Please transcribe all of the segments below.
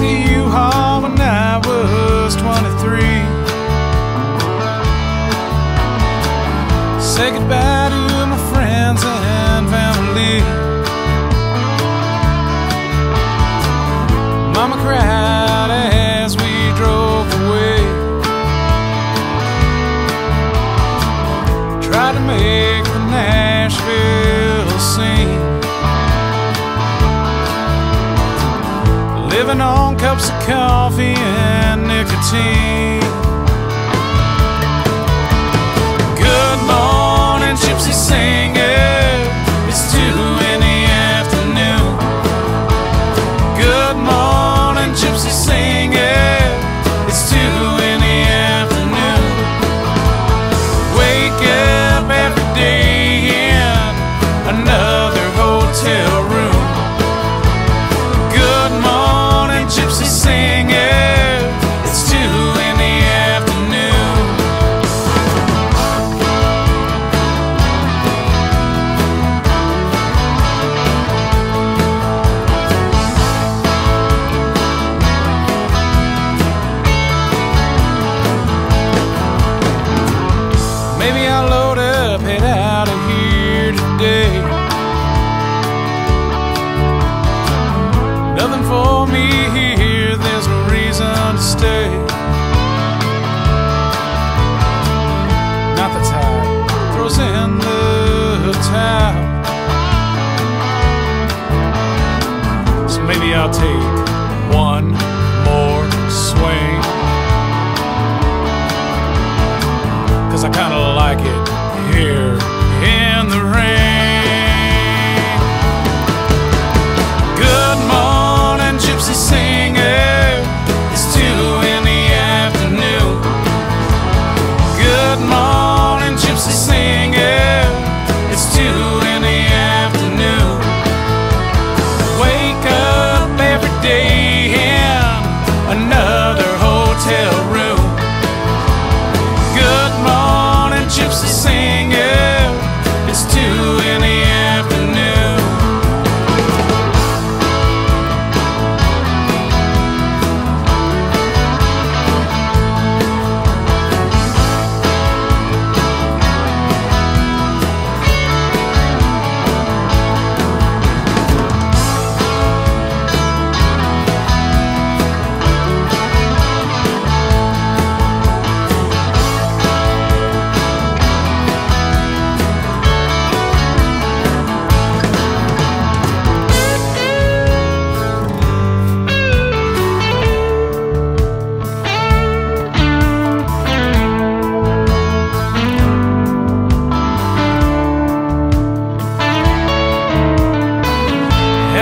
back of U-Haul when I was 23. Say goodbye to my friends and family. Mama cried as we drove away. Tried to make the Nashville scene, living on cups of coffee and nicotine. Good morning, gypsy singer, it's 2 in the afternoon. Good morning, gypsy singer, it's 2 in the afternoon. Wake up every day in another hotel room. Good morning, gypsy singer, it's 2 in the afternoon. Maybe I'll load up, head out of here today. Nothing for me here, there's no reason to stay. Not the tide throws in the towel, so maybe I'll take one more swing, 'cause I kinda like it here in the rain.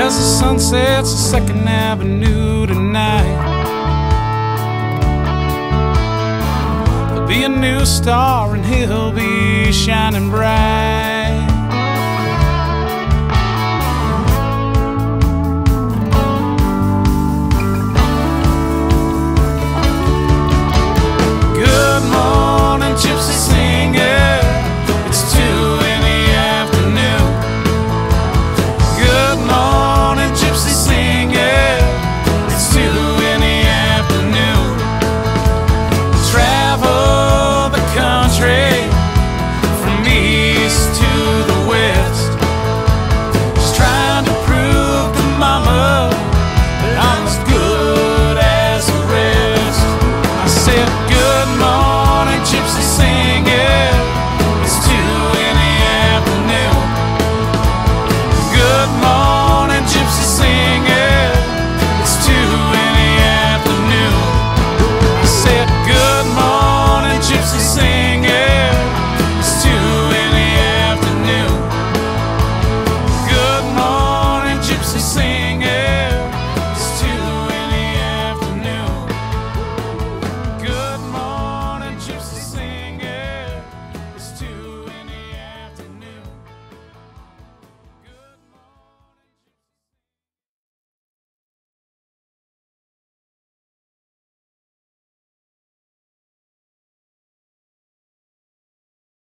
As the sun sets on Second Avenue tonight, there'll be a new star and he'll be shining bright.